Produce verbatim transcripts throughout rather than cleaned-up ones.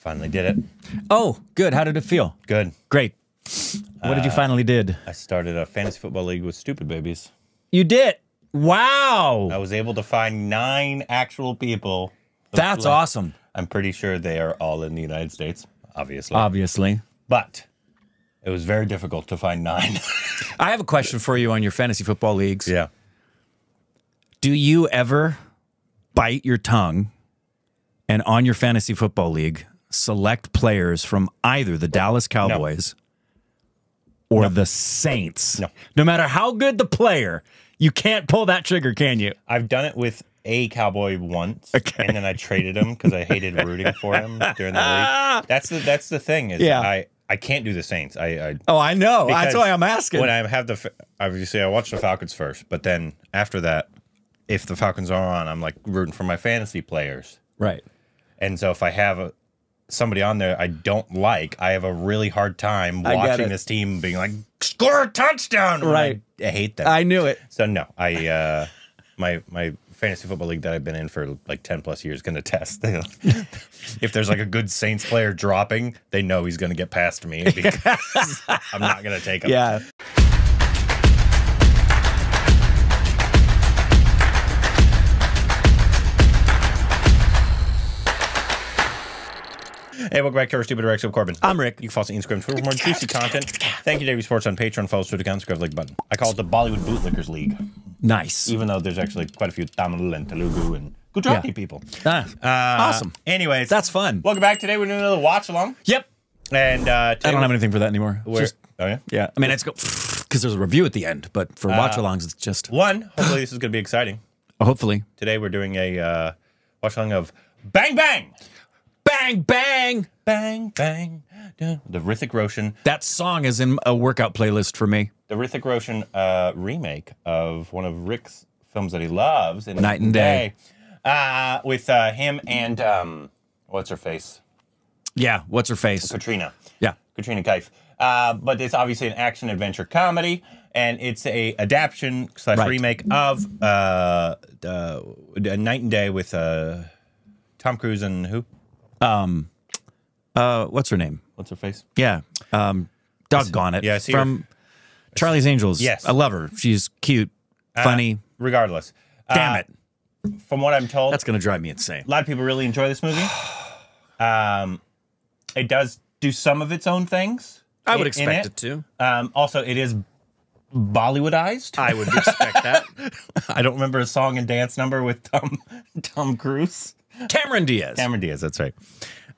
Finally did it. Oh, good. How did it feel? Good. Great. What uh, did you finally did? I started a fantasy football league with stupid babies. You did? Wow. I was able to find nine actual people. That's left. Awesome. I'm pretty sure they are all in the United States, obviously. Obviously. But it was very difficult to find nine. I have a question for you on your fantasy football leagues. Yeah. Do you ever bite your tongue and on your fantasy football league select players from either the Dallas Cowboys no. or no. the Saints? No. No matter how good the player, you can't pull that trigger, can you? I've done it with a Cowboy once, okay. and then I traded him because I hated rooting for him during the league. That's the, that's the thing is yeah. I... I can't do the Saints. I, I Oh, I know. That's why I'm asking. When I have the obviously I watched the Falcons first, but then after that, if the Falcons are on, I'm like rooting for my fantasy players. Right. And so if I have a, somebody on there I don't like, I have a really hard time watching this team being like score a touchdown. Right. I, I hate that. I knew it. So no, I uh my my fantasy football league that I've been in for like ten plus years can attest. If there's like a good Saints player dropping, they know he's going to get past me because I'm not going to take him. Yeah. Hey, welcome back to our Stupid Rex. I'm Korbin. I'm Rick. You can follow us on Instagram for more juicy content. Thank you, Davey Sports, on Patreon. Follow us through the account. Subscribe, like button. I call it the Bollywood Bootlickers League. Nice. Even though there's actually quite a few Tamil and Telugu and Gujarati yeah. people. Ah, uh, awesome. Anyways. That's fun. Welcome back. Today we're doing another watch-along. Yep. And uh, I don't have anything for that anymore. Just, oh, yeah? Yeah. I mean, let's go, because there's a review at the end, but for watch-alongs, uh, it's just... One, hopefully this is going to be exciting. Hopefully. Today we're doing a uh, watch-along of Bang Bang! Bang, bang, bang, bang. Dun. The Hrithik Roshan. That song is in a workout playlist for me. The Hrithik Roshan uh, remake of one of Rick's films that he loves. In Night and Day. day. Uh, with uh, him and, um, what's her face? Yeah, what's her face? Katrina. Yeah. Katrina Kaif. Uh, but it's obviously an action-adventure comedy, and it's a adaptation slash right. remake of uh, uh, Night and Day with uh, Tom Cruise and who? Um, uh, what's her name? What's her face? Yeah. Um, doggone it. Yeah, I see From her. Charlie's Angels. Yes. I love her. She's cute, funny. Uh, regardless. Damn uh, it. From what I'm told. That's going to drive me insane. A lot of people really enjoy this movie. Um, it does do some of its own things. I would expect it. it to. Um, also, it is Bollywoodized. I would expect that. I don't remember a song and dance number with Tom, Tom Cruise. Cameron Diaz. Cameron Diaz, that's right.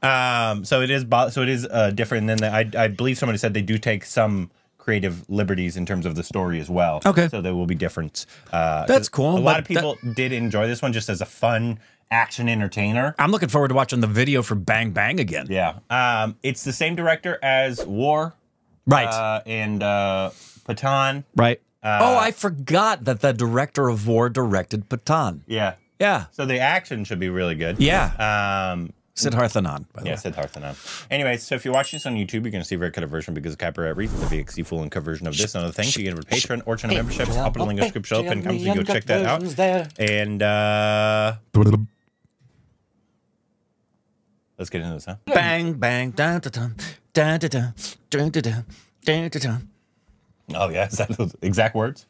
Um, so it is so it is uh, different than the, I, I believe somebody said they do take some creative liberties in terms of the story as well. Okay. So there will be difference. Uh, that's cool. A lot of people that... did enjoy this one just as a fun action entertainer. I'm looking forward to watching the video for Bang Bang again. Yeah. Um, it's the same director as War. Right. Uh, and uh, Pathan. Right. Uh, oh, I forgot that the director of War directed Pathan. Yeah. Yeah. So the action should be really good. Yeah. Um, Siddharth Anand, by the yeah, way. Yeah, Siddharth Anand. Anyway, so if you're watching this on YouTube, you're going to see a very cut version because of copyright reasons. The V X C full and cut version of this and other things. You can get a Patreon or channel membership. I'll put a link in the description up and come so you go check that out. There. And uh, let's get into this, huh? Bang, bang, da da da da da da da da da da. Oh, yeah. Is that those exact words?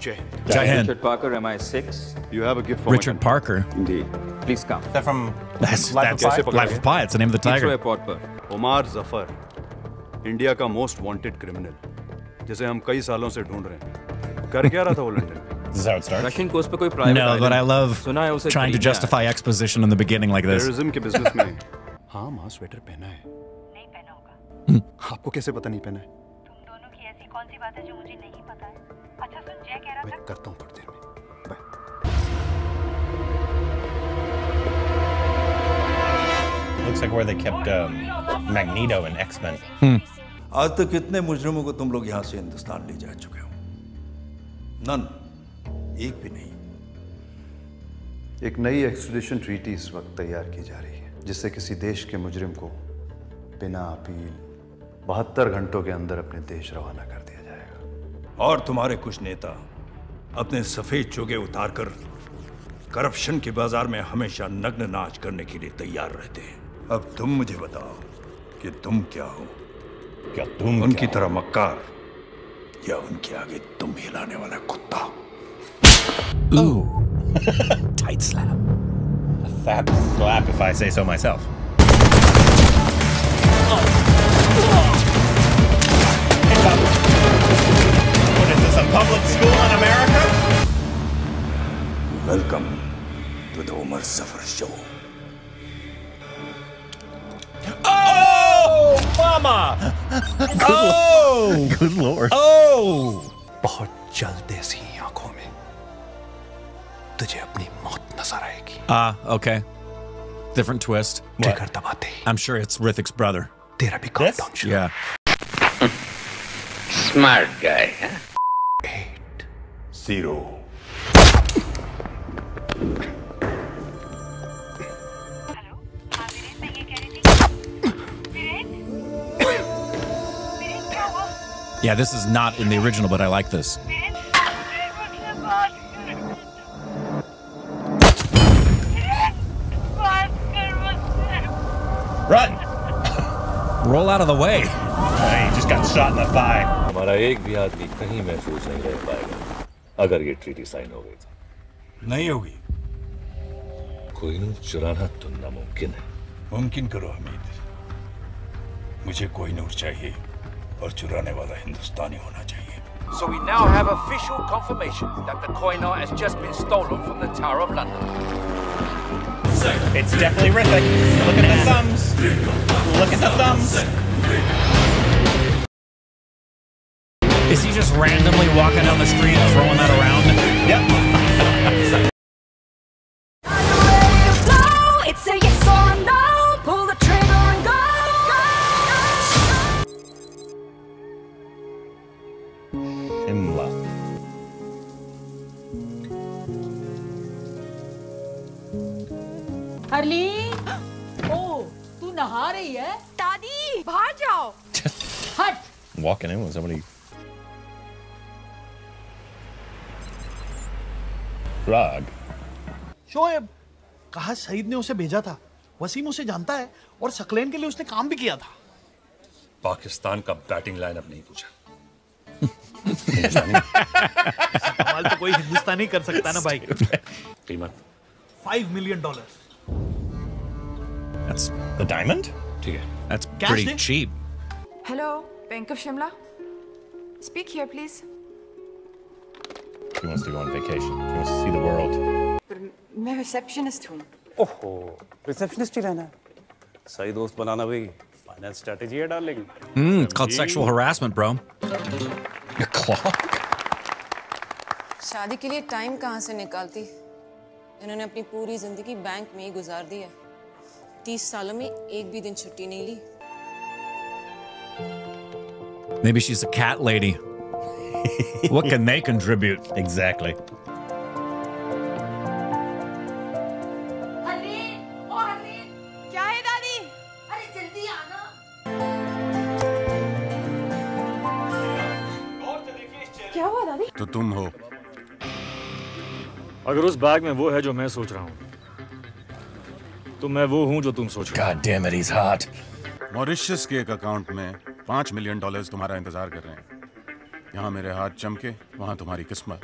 Jai Hind. Jai Hind. Jai Hind. Richard Parker, M I six. You have a gift for Richard me. Parker. Indeed. Please come. Is that from that's, Life, that's of Life of Pi? It's the name of the tiger. Umar Zafar, India ka most wanted criminal. जिसे हम कई सालों से ढूंढ रहे हैं. कर क्या रहा था वो London? This is how it starts. Russian coast pe koi private no, island. But I love trying to justify exposition in the beginning like this. Terrorism के business में. हाँ माँ स्वेटर पहना है. नहीं पहना होगा. आपको कैसे पता नहीं पहना है? तुम दोनों की ऐसी कौन सी बात है जो मुझे नहीं पता है? अच्छा सुन जय कह रहा था मैं करता हूँ थोड़ी देर में bye. Looks like where they kept um, Magneto and X-Men. Hmm. आज तक कितने मुजरिमों को तुम लोग यहाँ से हिंदुस्तान ले जा चुके हो? None, एक भी नहीं. एक नई एक्सट्रैडिशन ट्रीटी इस वक्त तैयार की जा रही है जिससे किसी देश के मुजरिम को बिना अपील बहत्तर घंटों के अंदर अपने देश रवाना कर दिया. और तुम्हारे कुछ नेता अपने सफेद चोगे उतारकर करप्शन के बाजार में हमेशा नग्न नाच करने के लिए तैयार रहते हैं। अब तुम मुझे बताओ कि तुम क्या हो? क्या तुम उनकी तरह मक्कार या उनके आगे तुम हिलाने वाला कुत्ता? Tight slap. A fab slap if I say so myself. What is this, a public school in America? Welcome to the Umar Zafar show. Oh, mama! Oh, good lord. Oh, बहुत जल्दी सी आंखों में तुझे अपनी मौत नजर आएगी. Ah, okay. Different twist. Trigger दबाते. I'm sure it's Hrithik's brother. तेरा भी काट डाउन शुरू. Yeah. Smart guy. Huh? Eight zero. Yeah, this is not in the original, but I like this. Run! Roll out of the way. Hey, just got shot in the thigh. हमारा एक भी आदमी कहीं महफूज नहीं रह पाएगा अगर ये ट्रीटी साइन हो गई तो. नहीं होगी. कोहिनूर चुराना तो नामुमकिन है. मुमकिन करो हमीद. मुझे कोहिनूर चाहिए. और चुराने वाला हिंदुस्तानी होना चाहिए. So we now have official confirmation that the Kohinoor has just been stolen from the Tower of London. So it's definitely Hrithik. Look at the thumbs. Look at the thumbs. Is he just randomly walking down the street and throwing that around? Yep. हरली, ओ, तू नहा रही है? दादी, बाहर जाओ। हट। Walking in with somebody. राग। शोएब, कहा सईद ने उसे भेजा था। वसीम उसे जानता है और सकलेन के लिए उसने काम भी किया था। पाकिस्तान का बैटिंग लाइनअप नहीं पूछा। सवाल तो कोई हिंदुस्तानी कर सकता ना भाई। कीमत five million dollars. That's the diamond? Okay. That's pretty cheap. Hello, Bank of Shimla. Speak here, please. She wants to go on vacation. She wants to see the world. मैं receptionist हूँ. ओहो, receptionist ही रहना. सही दोस्त बनाना भी finance strategy है डालेंगे. Hmm, it's called sexual harassment, bro. Your clock? शादी के लिए time कहाँ से निकालती? इन्होंने अपनी पूरी जिंदगी बैंक में ही गुजार दी है. तीस सालों में एक भी दिन छुट्टी नहीं ली. Maybe she's a cat lady. What can they contribute? Exactly. Harleen, ओ हरलीन, क्या है दादी? अरे जल्दी आना. क्या हुआ दादी? तो तुम हो. अगर उस बैग में वो है जो मैं सोच रहा हूँ तो मैं वो हूँ जो तुम सोच रहे हो. God damn it, he's hot. Mauritius के एक अकाउंट में पांच मिलियन डॉलर्स तुम्हारा इंतजार कर रहे हैं. यहाँ मेरे हाथ चमके, वहाँ तुम्हारी किस्मत.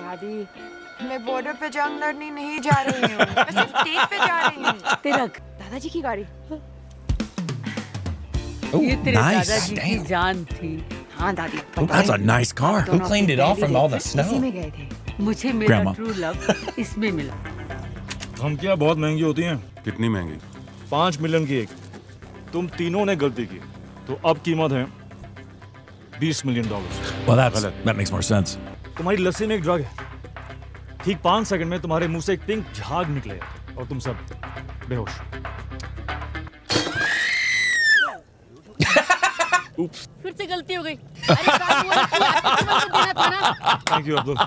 दादी, मैं बॉर्डर पे जंग लड़नी नहीं जा रही हूँ. मैं सिर्फ डेट पे जा रही हूँ. तिलक, दादाजी की गाड़ी. oh, ये तेरे nice, दादाजी damn. की जान थी. हाँ दादी. Oh, that's a nice car. Who cleaned it off from all the snow? इसमें गए थे. मुझे मेरा ट्रू लव इसमें मिला. धमकियाँ बहुत महंगी होती हैं. कितनी महंगी? पाँच मिलियन की एक. तुम तीनों ने गलती की तो अब कीमत है बीस million dollar. Well, that's, that makes more sense. तुम्हारी लस्सी में एक ड्रग है. ठीक पांच सेकंड में तुम्हारे मुंह से एक पिंक झाग निकले और तुम सब बेहोश. Oops. फिर से गलती हो गई. अरे बात वो देना था ना. Thank you Abdul. That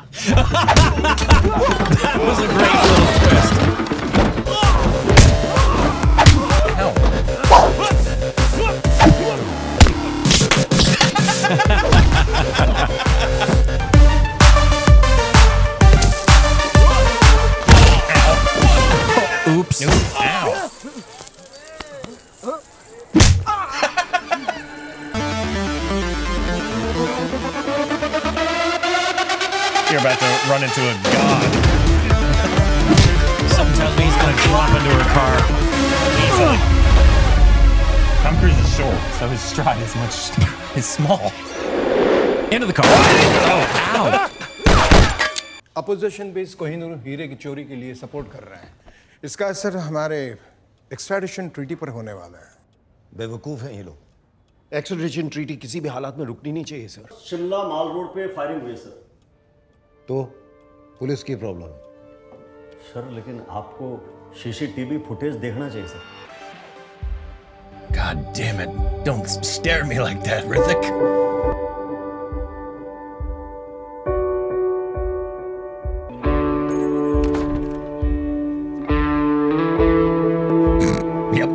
was a great little twist. Oops. Ow. You're about to run into a god. Something tells me he's gonna drop into her car easily. Tom Cruise is short, so his stride is much is small. Into the car. Oh, ow. Opposition base Kohinoor हीरे की चोरी के लिए support कर रहा है। इसका असर हमारे एक्सट्रैडिशन ट्रीटी पर होने वाला है। बेवकूफ हैं ये लोग। एक्सट्रैडिशन ट्रीटी किसी भी हालात में रुकनी नहीं चाहिए सर। शिमला माल रोड पे फायरिंग हुई सर। तो पुलिस की प्रॉब्लम है सर, लेकिन आपको सीसीटीवी फुटेज देखना चाहिए sir. God damn it! Don't stare at me like that, Hrithik. Yep.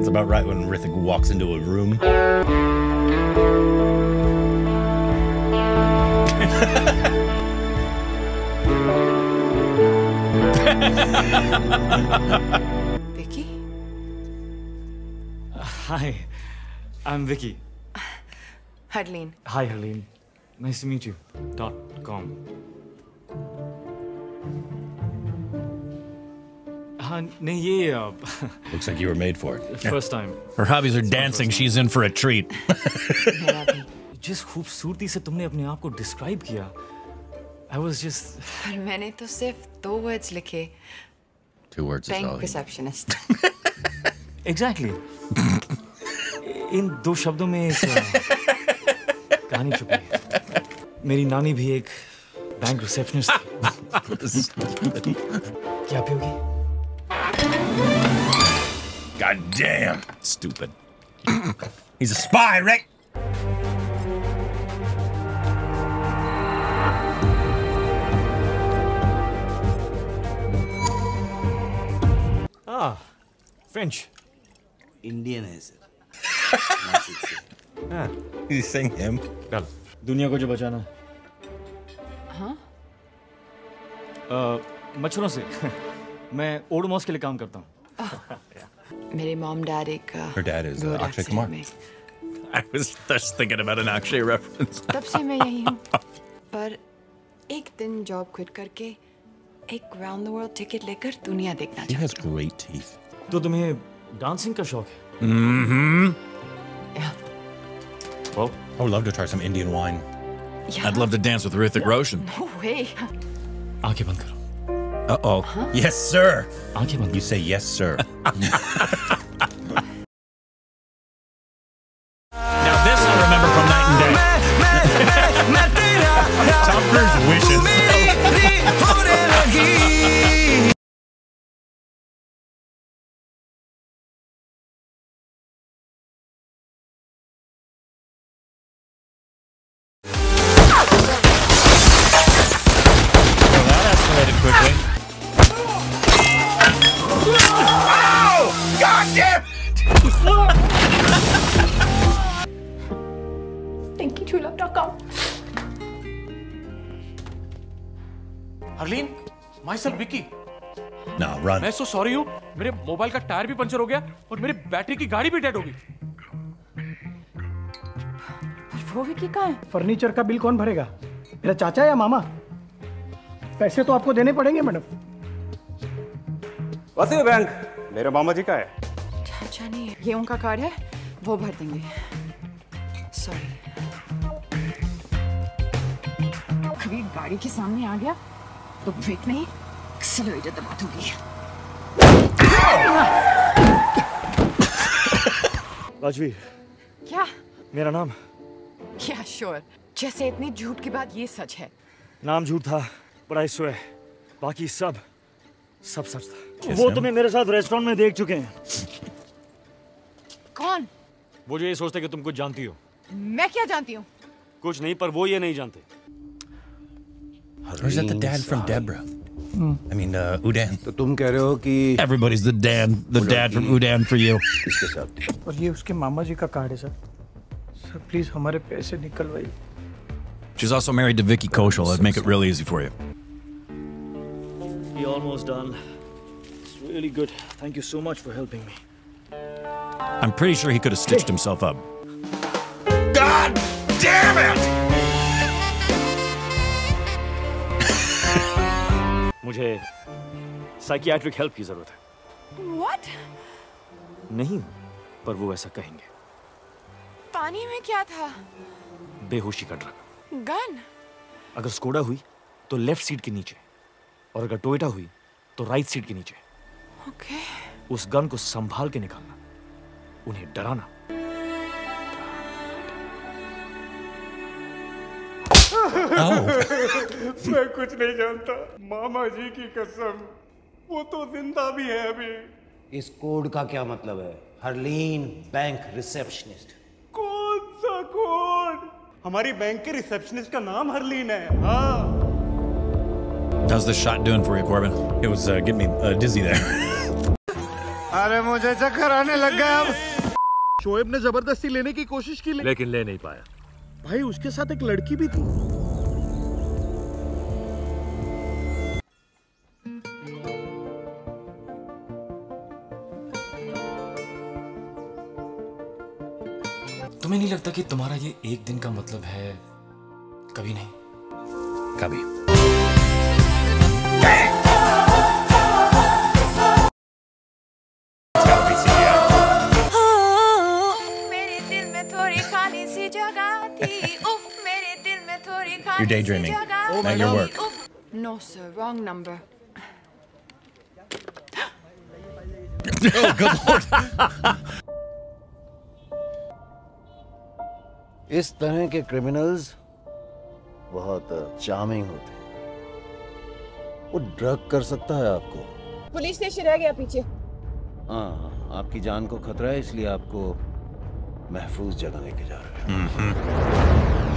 It's about right when Hrithik walks into a room. Vicky? Uh, hi, I'm Vicky. Harleen. Hi, Harleen. Nice to meet you. Dot com. Uh, नहीं ये. Uh, Looks like you were made for it. First time. Her hobbies are dancing. She's in for a treat. जिस खूबसूरती से तुमने अपने आप को describe किया, I was just. पर मैंने तो सिर्फ दो words लिखे. Two words is all. Bank receptionist. Exactly. इन दो शब्दों में एक कहानी छुपी है. मेरी नानी भी एक बैंक रिसेप्शनिस्ट थी. क्या पियोगी? God damn, stupid. He's a spy, Rick. Ah, French. Indian है सर. हाँ. He's saying him. चल. दुनिया को जो बचाना है. हाँ. मच्छरों से. मैं ओडोमॉस के लिए काम करता हूँ. मेरे mom dad एक. Her dad is Akshay Kumar. I was just thinking about an Akshay reference. तब से मैं यही हूँ. पर एक दिन job quit करके एक round the world ticket लेकर दुनिया देखना चाहता हूँ. She has great teeth. तो तुम्हें डांसिंग का शौक है? Mm-hmm. Yeah. Well, I would love to try some Indian wine. Yeah. I'd love to dance with Hrithik Roshan. No way. आंखें बंद करो. Uh oh. Huh? Yes, sir. आंखें बंद. You say yes, sir. Now this I remember from Night and Day. Tom Cruise wishes. Myself Vicky. Nah, run. I'm so sorry. मेरे mobile का tyre भी puncture हो गया और मेरी बैटरी की गाड़ी भी डेड हो गई. वो विकी कहाँ है? फर्नीचर का बिल कौन भरेगा? मेरा चाचा या मामा? पैसे तो आपको देने पड़ेंगे मैडम. वसीम बैंक मेरे मामा जी का है. चाचा नहीं, ये उनका कार्ड है, वो भर देंगे. सॉरी. कभी गाड़ी के सामने आ गया तो ब्रेक नहीं, एक्सेलरेटर दबा दूंगी. राजवीर. क्या? मेरा नाम? क्या श्योर? जैसे इतनी झूठ के बाद ये सच है. नाम झूठ था, but I swear, बाकी सब, सब सच था. वो तुम्हें मेरे साथ रेस्टोरेंट में देख चुके हैं. कौन? वो जो ये सोचते कि तुम कुछ जानती हो. मैं क्या जानती हूँ? कुछ नहीं, पर वो ये नहीं जानते. Or is that the dad from Deborah? Hmm. I mean, uh, Udan. So तुम कह रहे हो कि everybody's the dad, the dad from Udan for you. इसके साथ. और ये उसके मामा जी का कार्ड है सर. सर प्लीज हमारे पैसे निकलवाइए. She's also married to Vicky Kaushal. I'd make it really easy for you. He almost done. really good. Thank you so much for helping me. I'm pretty sure he could have stitched hey. himself up. God damn it! मुझे psychiatric help की जरूरत है। What? नहीं, पर वो ऐसा कहेंगे। पानी में क्या था? बेहोशी का ड्रग। गन? अगर स्कोडा हुई तो लेफ्ट सीट के नीचे, और अगर टोयोटा हुई तो राइट सीट के नीचे। ओके। उस गन को संभाल के निकालना, उन्हें डराना। मैं कुछ नहीं जानता, मामा जी की कसम, वो तो जिंदा भी है अभी। इस कोड का क्या मतलब है? Harleen bank receptionist. कौन सा कोड? हमारी बैंक के रिसेप्शनिस्ट का नाम हरलीन है। हाँ। How's this shot doing for you, Korbin? It was uh, getting me uh, dizzy there. अरे मुझे चक्कर आने लग गया। शोएब ने जबरदस्ती लेने की कोशिश की, लेकिन ले नहीं पाया। भाई उसके साथ एक लड़की भी थी। तुम्हें नहीं लगता कि तुम्हारा ये एक दिन का मतलब है कभी नहीं कभी? मेरे दिल में थोड़ी खाली सी जगह थी। उफ, मेरे दिल में थोड़ी खाली। You're daydreaming. Not your work. No sir, wrong number. Oh, good lord. इस तरह के क्रिमिनल्स बहुत चार्मिंग होते हैं। वो ड्रग कर सकता है आपको। पुलिस स्टेशन रह गया पीछे। हाँ, आपकी जान को खतरा है, इसलिए आपको महफूज जगह लेके जा रहे हैं।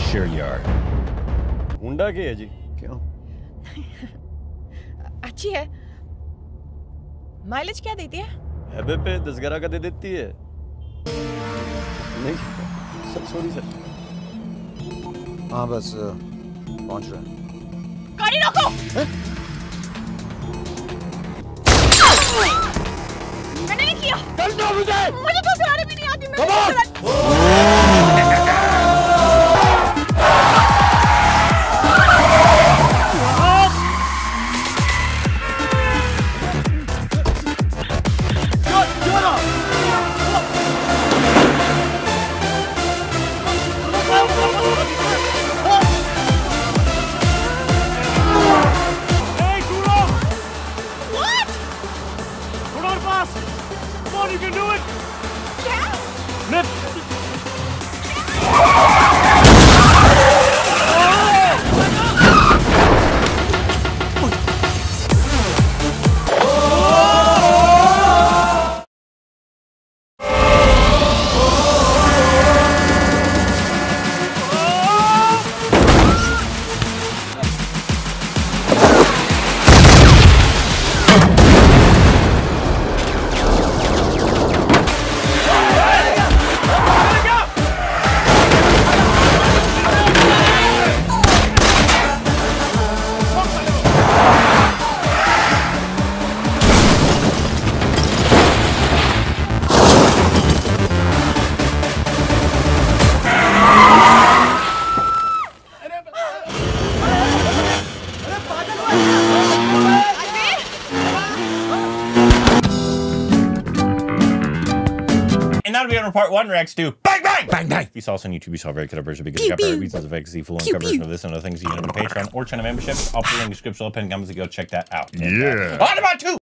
Sure you are। हुंडा की है जी। क्यों? अच्छी है। माइलेज क्या देती है? हैबे पे दस ग्यारह का दे देती है। नहीं सॉरी सर। हाँ बस पहुंच रहे हैं। गाड़ी रोको। मैंने नहीं किया। मुझे मुझे तो चलाने भी नहीं आती। Part one reacts to Bang Bang! Bang Bang! You saw us on YouTube, you saw a very cut up version because got better reasons of vacancy, full and coverage of this and other things you can on Patreon or channel memberships. I'll put in the description, I'll pin comments to go check that out. Yeah. On about two!